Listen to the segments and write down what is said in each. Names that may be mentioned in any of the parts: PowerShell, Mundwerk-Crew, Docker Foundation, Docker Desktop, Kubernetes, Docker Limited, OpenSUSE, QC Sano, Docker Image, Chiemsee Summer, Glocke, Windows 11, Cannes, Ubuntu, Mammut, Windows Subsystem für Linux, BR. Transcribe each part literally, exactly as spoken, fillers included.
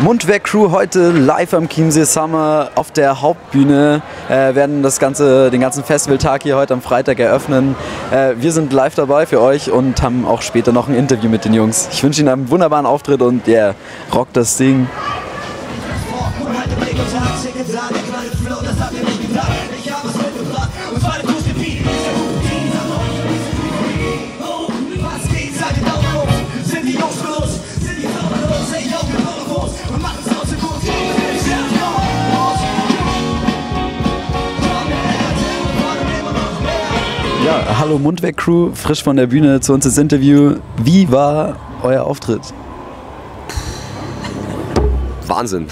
Mundwerk-Crew heute live am Chiemsee Summer auf der Hauptbühne. Äh, werden das ganze, den ganzen Festivaltag hier heute am Freitag eröffnen. Äh, wir sind live dabei für euch und haben auch später noch ein Interview mit den Jungs. Ich wünsche Ihnen einen wunderbaren Auftritt und ihr yeah, rockt das Ding. Ja, hallo Mundwerk-Crew, frisch von der Bühne zu uns ins Interview. Wie war euer Auftritt? Wahnsinn.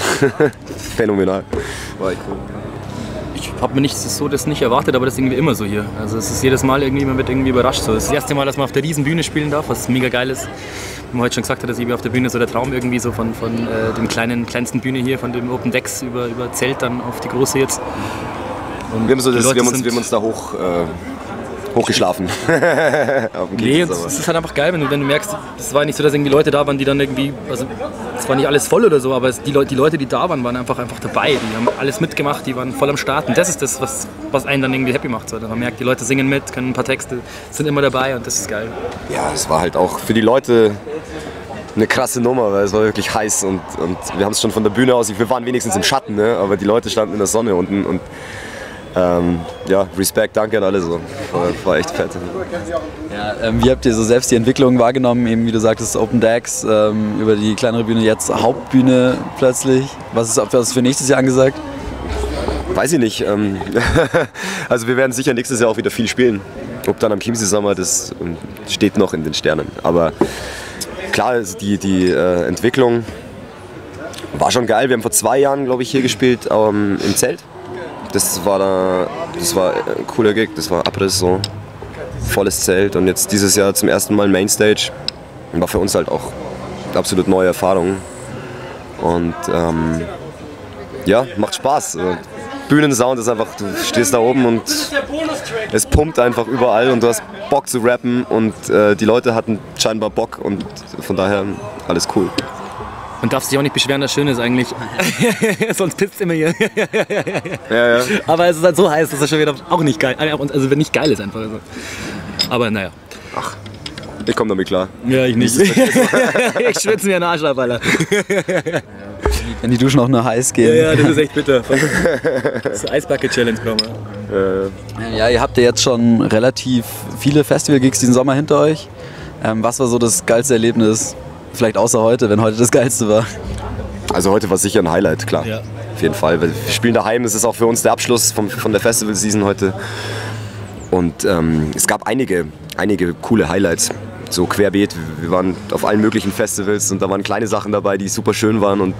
Phänomenal. War echt cool. Ich habe mir nichts so das nicht erwartet, aber das ist irgendwie immer so hier. Also es ist jedes Mal irgendwie, man wird irgendwie überrascht. So, das ist das erste Mal, dass man auf der Riesenbühne spielen darf, was mega geil ist. Wie man heute schon gesagt hat, dass irgendwie auf der Bühne so der Traum irgendwie so von, von äh, dem kleinen, kleinsten Bühne hier, von dem Open Decks über, über Zelt dann auf die große jetzt. Und wir haben, so das, wir haben, uns, wir haben uns da hoch... Äh, Hochgeschlafen. Nee, es ist halt einfach geil, wenn du, wenn du merkst, es war nicht so, dass irgendwie Leute da waren, die dann irgendwie, also es war nicht alles voll oder so, aber es, die, Le die Leute, die da waren, waren einfach, einfach dabei, die haben alles mitgemacht, die waren voll am Start und das ist das, was, was einen dann irgendwie happy macht. So. Man merkt, die Leute singen mit, können ein paar Texte, sind immer dabei und das ist geil. Ja, es war halt auch für die Leute eine krasse Nummer, weil es war wirklich heiß und, und wir haben es schon von der Bühne aus, wir waren wenigstens im Schatten, ne? Aber die Leute standen in der Sonne unten und Ähm, ja, Respekt, danke an alle so. War, war echt fett. Ja, ähm, wie habt ihr so selbst die Entwicklung wahrgenommen? Eben wie du sagtest, Open Decks, ähm, über die kleinere Bühne, jetzt Hauptbühne plötzlich. Was ist, was ist für nächstes Jahr angesagt? Weiß ich nicht. Ähm, also wir werden sicher nächstes Jahr auch wieder viel spielen. Ob dann am Chiemsee Summer, das steht noch in den Sternen. Aber klar, die, die äh, Entwicklung war schon geil. Wir haben vor zwei Jahren, glaube ich, hier gespielt ähm, im Zelt. Das war, da, das war ein cooler Gig, das war Abriss, so volles Zelt und jetzt dieses Jahr zum ersten Mal Mainstage. War für uns halt auch eine absolut neue Erfahrung und ähm, ja, macht Spaß. Bühnensound ist einfach, du stehst da oben und es pumpt einfach überall und du hast Bock zu rappen und äh, die Leute hatten scheinbar Bock und von daher alles cool. Und darfst dich auch nicht beschweren, das Schöne ist eigentlich. Sonst pisst es immer hier. Ja, ja. Aber es ist halt so heiß, dass das schon wieder auch nicht geil ist. Also wenn nicht geil ist einfach. Aber naja. Ach, ich komme damit klar. Ja, ich nicht. Ich schwitze mir den Arsch ab, Alter. Wenn die Duschen auch nur heiß gehen. Ja, ja, das ist echt bitter. Das ist eine Eisbucket-Challenge, komm mal. Ja, ihr habt ja jetzt schon relativ viele Festival-Gigs diesen Sommer hinter euch. Was war so das geilste Erlebnis? Vielleicht außer heute, wenn heute das Geilste war. Also heute war sicher ein Highlight, klar. Ja. Auf jeden Fall. Wir spielen daheim, es ist auch für uns der Abschluss vom, von der Festival-Season heute. Und ähm, es gab einige, einige coole Highlights. So querbeet, wir waren auf allen möglichen Festivals und da waren kleine Sachen dabei, die super schön waren und,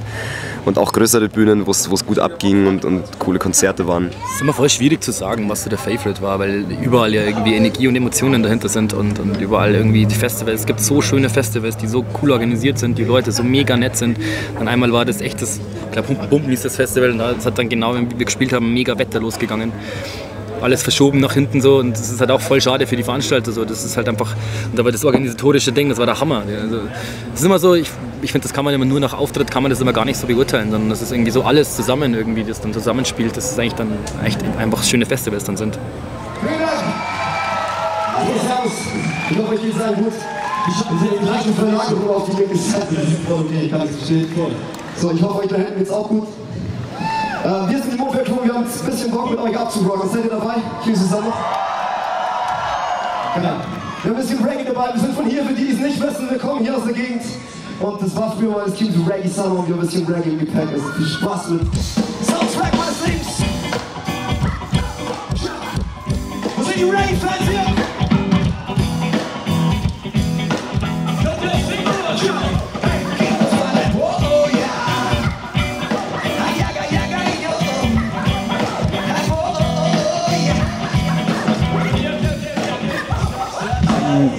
und auch größere Bühnen, wo es gut abging und, und coole Konzerte waren. Es ist immer voll schwierig zu sagen, was so der Favorite war, weil überall ja irgendwie Energie und Emotionen dahinter sind und, und überall irgendwie die Festivals. Es gibt so schöne Festivals, die so cool organisiert sind, die Leute so mega nett sind. Dann einmal war das echt das, ich glaube, Humpen hieß das Festival und das hat dann genau, wenn wir gespielt haben, mega Wetter losgegangen. Alles verschoben nach hinten so und das ist halt auch voll schade für die Veranstalter so, das ist halt einfach, und aber das organisatorische Ding, das war der Hammer. Also, das ist immer so, ich, ich finde, das kann man immer nur nach Auftritt, kann man das immer gar nicht so beurteilen, sondern das ist irgendwie so alles zusammen irgendwie, das dann zusammenspielt, dass es eigentlich dann echt einfach schöne Festivals dann sind. Ich glaube, ich gehe sehr gut. Ich habe den gleichen Verlag wo auf die Möglichkeit, okay, ich kann es verstehen. So, ich hoffe, euch da hinten geht's auch gut. Wir sind die Mundwerk-Crew, wir haben ein bisschen Bock mit euch abzurocken. Seid ihr dabei? Q C Sano. Genau. Wir haben ein bisschen Reggae dabei, wir sind von hier, für die, die es nicht wissen, wir kommen hier aus der Gegend. Und das war früher mal das Q C Reggae Sano und wir haben ein bisschen Reggae im Gepäck. Also viel Spaß mit. Soundtrack meines Lebens! Wo sind die Reggae-Fans hier?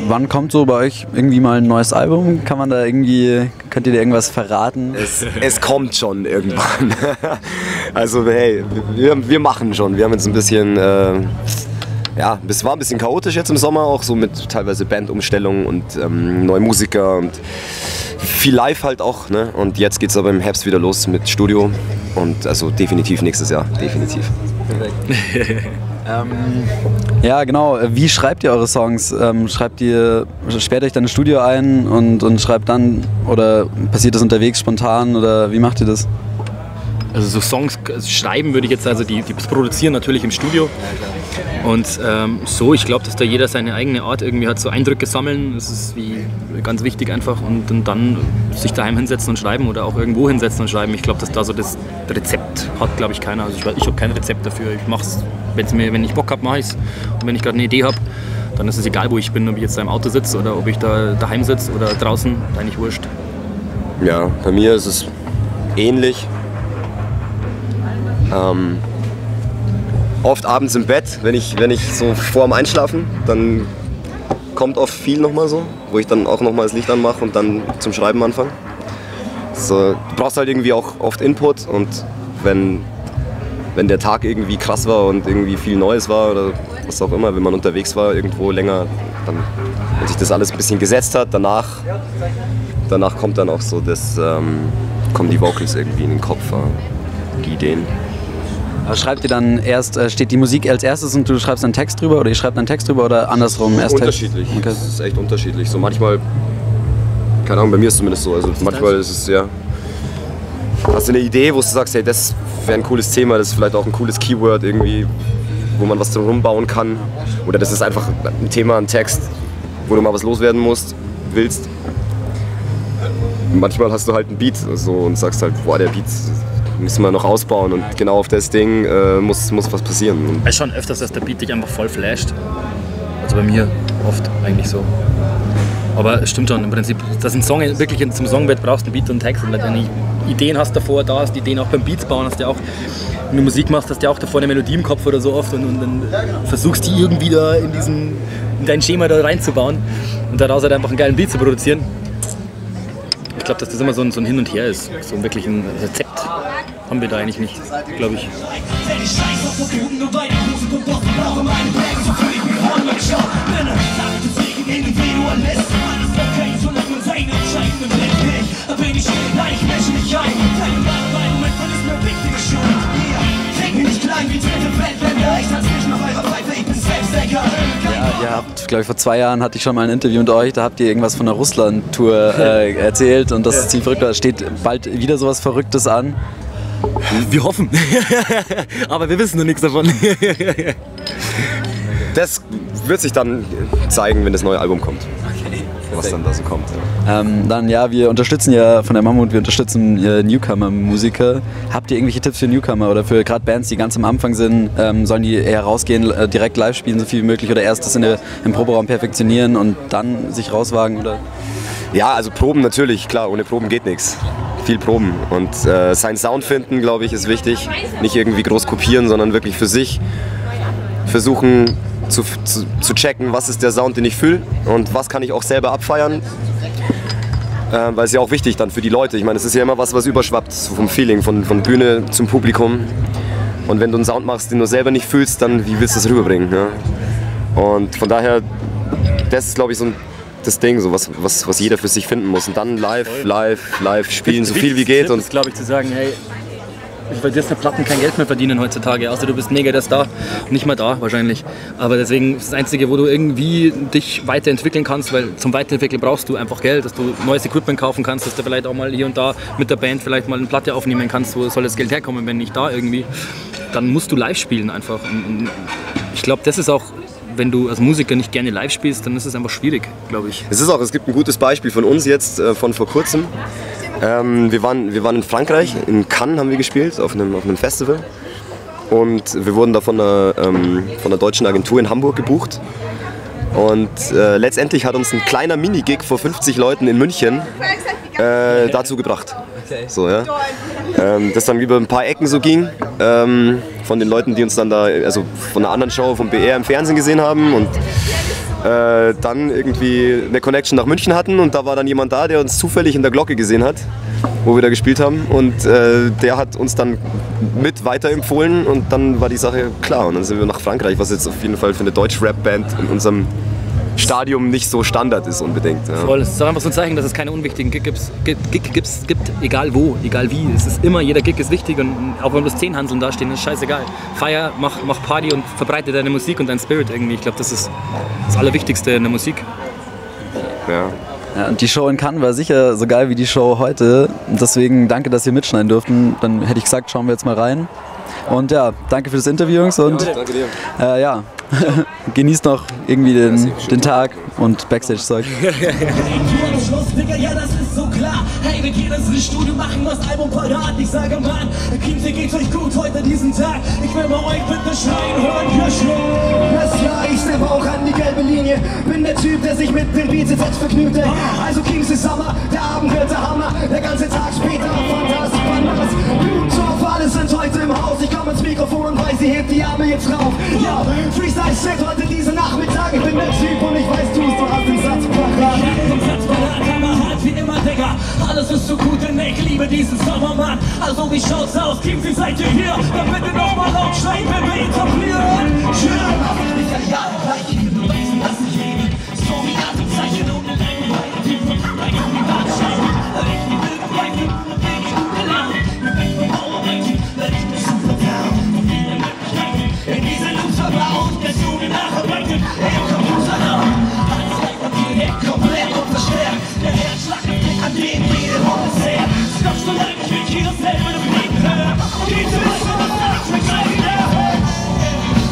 Wann kommt so bei euch irgendwie mal ein neues Album? Kann man da irgendwie, könnt ihr da irgendwas verraten? Es, es kommt schon irgendwann. Also hey, wir, wir machen schon. Wir haben jetzt ein bisschen, äh, ja, es war ein bisschen chaotisch jetzt im Sommer auch, so mit teilweise Bandumstellungen und ähm, neue Musiker und viel live halt auch, ne? Und jetzt geht es aber im Herbst wieder los mit Studio und also definitiv nächstes Jahr, definitiv. ähm, ja genau, wie schreibt ihr eure Songs? Ähm, schreibt ihr, sperrt euch dann ins Studio ein und, und schreibt dann, oder passiert das unterwegs spontan, oder wie macht ihr das? Also so Songs schreiben würde ich jetzt, also die, die produzieren natürlich im Studio und ähm, so, ich glaube, dass da jeder seine eigene Art irgendwie hat, so Eindrücke sammeln, das ist wie ganz wichtig einfach und, und dann sich daheim hinsetzen und schreiben oder auch irgendwo hinsetzen und schreiben. Ich glaube, dass da so das Rezept hat, glaube ich, keiner, also ich, ich habe kein Rezept dafür, ich mache es, wenn ich Bock habe, mache ich es und wenn ich gerade eine Idee habe, dann ist es egal, wo ich bin, ob ich jetzt da im Auto sitze oder ob ich da daheim sitze oder draußen, eigentlich wurscht. Ja, bei mir ist es ähnlich. Ähm, oft abends im Bett, wenn ich, wenn ich so vorm Einschlafen, dann kommt oft viel nochmal so, wo ich dann auch nochmal das Licht anmache und dann zum Schreiben anfange. So, du brauchst halt irgendwie auch oft Input und wenn, wenn der Tag irgendwie krass war und irgendwie viel Neues war oder was auch immer, wenn man unterwegs war, irgendwo länger, dann, wenn sich das alles ein bisschen gesetzt hat, danach, danach kommt dann auch so das, ähm, kommen die Vocals irgendwie in den Kopf, die Ideen. Aber schreibt ihr dann erst, äh, steht die Musik als erstes und du schreibst einen Text drüber oder ihr schreibt einen Text drüber oder andersrum? Erst unterschiedlich, okay. Das ist echt unterschiedlich. So manchmal, keine Ahnung, bei mir ist es zumindest so, also ist manchmal das? Ist es ja, hast du eine Idee, wo du sagst, hey, das wäre ein cooles Thema, das ist vielleicht auch ein cooles Keyword irgendwie, wo man was drum rumbauen kann oder das ist einfach ein Thema, ein Text, wo du mal was loswerden musst, willst. Manchmal hast du halt einen Beat so, und sagst halt, boah, der Beat müssen wir noch ausbauen und genau auf das Ding äh, muss, muss was passieren. Es ist schon öfters, dass der Beat dich einfach voll flasht. Also bei mir oft eigentlich so. Aber es stimmt schon im Prinzip, dass ein Song wirklich zum Song wird, brauchst du einen Beat und einen Text. Und wenn du Ideen hast davor, da hast Ideen auch beim Beats bauen, hast du ja auch, wenn du Musik machst, hast du ja auch davor eine Melodie im Kopf oder so oft und, und dann versuchst die irgendwie da in, diesen, in dein Schema da reinzubauen und daraus halt einfach einen geilen Beat zu produzieren. Ich glaube, dass das immer so ein, so ein Hin und Her ist, so wirklich ein Rezept. Haben wir da eigentlich nicht, glaube ich. Ja, ihr habt, glaube ich, vor zwei Jahren hatte ich schon mal ein Interview mit euch, da habt ihr irgendwas von der Russland-Tour äh, erzählt und das ist ziemlich verrückt, da steht bald wieder sowas Verrücktes an. Wir hoffen, aber wir wissen noch nichts davon. Das wird sich dann zeigen, wenn das neue Album kommt, okay. Was dann da so kommt. Ähm, dann ja, wir unterstützen ja von der Mammut, wir unterstützen äh, Newcomer-Musiker. Habt ihr irgendwelche Tipps für Newcomer oder für gerade Bands, die ganz am Anfang sind, ähm, sollen die eher rausgehen, äh, direkt live spielen, so viel wie möglich oder erst das in der, im Proberaum perfektionieren und dann sich rauswagen? Oder? Ja, also Proben natürlich, klar, ohne Proben geht nichts. Viel proben und äh, seinen Sound finden, glaube ich, ist wichtig. Nicht irgendwie groß kopieren, sondern wirklich für sich versuchen zu, zu, zu checken, was ist der Sound, den ich fühle und was kann ich auch selber abfeiern. Äh, weil es ja auch wichtig dann für die Leute. Ich meine, es ist ja immer was, was überschwappt vom Feeling, von, von Bühne zum Publikum. Und wenn du einen Sound machst, den du selber nicht fühlst, dann wie willst du das rüberbringen? Ja? Und von daher, das ist, glaube ich, so ein das Ding, so was, was, was jeder für sich finden muss. Und dann live, live, live spielen, so viel wie geht. Das ist, glaube ich, zu sagen, hey, ich will dir eine Platten kein Geld mehr verdienen heutzutage, außer du bist mega der Star. Nicht mal da wahrscheinlich. Aber deswegen ist das Einzige, wo du irgendwie dich weiterentwickeln kannst, weil zum Weiterentwickeln brauchst du einfach Geld, dass du neues Equipment kaufen kannst, dass du vielleicht auch mal hier und da mit der Band vielleicht mal eine Platte aufnehmen kannst. Wo soll das Geld herkommen, wenn nicht da irgendwie? Dann musst du live spielen einfach. Und ich glaube, das ist auch... Wenn du als Musiker nicht gerne live spielst, dann ist es einfach schwierig, glaube ich. Es ist auch, es gibt ein gutes Beispiel von uns jetzt, äh, von vor kurzem. Ähm, wir, waren, wir waren in Frankreich, in Cannes haben wir gespielt, auf einem, auf einem Festival. Und wir wurden da von einer, ähm, von einer deutschen Agentur in Hamburg gebucht. Und äh, letztendlich hat uns ein kleiner Mini-Gig vor fünfzig Leuten in München äh, dazu gebracht. So, ja. ähm, das dann über ein paar Ecken so ging, ähm, von den Leuten, die uns dann da, also von einer anderen Show vom B R im Fernsehen gesehen haben und äh, dann irgendwie eine Connection nach München hatten und da war dann jemand da, der uns zufällig in der Glocke gesehen hat, wo wir da gespielt haben und äh, der hat uns dann mit weiterempfohlen und dann war die Sache klar und dann sind wir nach Frankreich, was jetzt auf jeden Fall für eine Deutsch-Rap-Band in unserem Stadium nicht so Standard ist unbedingt. Ja. Voll, es ist einfach so ein Zeichen, dass es keine unwichtigen Gigs gibt, egal wo, egal wie. Es ist immer, jeder Gig ist wichtig und auch wenn bloß zehn Hanseln dastehen, ist scheißegal. Feier, mach, mach Party und verbreite deine Musik und deinen Spirit irgendwie. Ich glaube, das ist das Allerwichtigste in der Musik. Ja. Ja, und die Show in Cannes war sicher so geil wie die Show heute. Deswegen danke, dass ihr mitschneiden durften. Dann hätte ich gesagt, schauen wir jetzt mal rein. Und ja, danke für das Interview, Jungs. Und danke dir. Äh, ja, genießt noch irgendwie den, den Tag und Backstage-Zeug. Ja, das ist so klar. Hey, wir gehen ins Studio, machen das Album parat. Ich sage, Mann, Chiemsee, geht's euch gut heute an diesem Tag. Ich will bei euch bitte schreien, hören, hören. Das ja, ich steppe auch an die gelbe Linie. Bin der Typ, der sich mit den Beats jetzt vergnügt. Ey. Also Chiemsee Summer, der Abend wird der Hammer. Der ganze Tag später, fantastisch, fantastisch. Alle sind heute im Haus, ich komme ins Mikrofon und weiß, sie hebt die Arme jetzt rauf. Ja, Freestyle Shit heute diesen Nachmittag, ich bin der Typ und ich weiß, du hast den Satz parat. Ich hab den Satz parat, hammerhart wie immer, Digga. Alles ist so gut, denn ich liebe diesen Sommer, Mann. Also wie schaut's aus, Chiemsee, seid ihr hier? Dann bitte nochmal laut schreien, wenn wir etablieren. Schön, aber ich sag ja, gleich die Beweisen, lass mich reden. So wie Atemzeichen ohne Länge, weil die von Rübeck und die Warte schreien. Ich bin wild, bleib mit mir, bin ich gut geladen. Mit mir vom Mauerwerk, werd ich mich zu vertrauen. Und viele Möglichkeiten in dieser Luft verbaut, dass du mir nacharbeitet. Hey, komm, du sag auf. Alles weg von dir her, komplett und verstärkt. Der Herzschlag im Blick an den Rede, hoch ist her. Stopp, so lange ich mich hier dasselbe noch nicht höre. Geh zu wissen, was sag ich mir gleich wieder.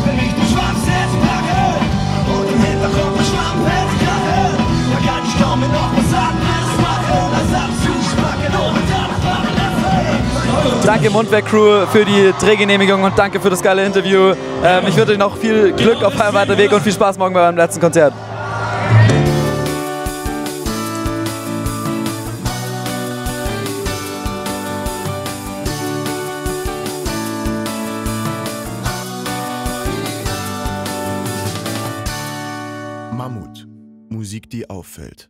Wenn ich den Schwanz jetzt packe und im Hintergrund den Schwamm jetzt krache, dann kann ich kaum mir noch was anderes machen, als abzuspacken und mit abzupacken. Danke Mundwerk-Crew für die Drehgenehmigung und danke für das geile Interview. Ähm, ich wünsche euch noch viel Glück auf eurem weiteren Weg und viel Spaß morgen bei eurem letzten Konzert. Mammut, Musik, die auffällt.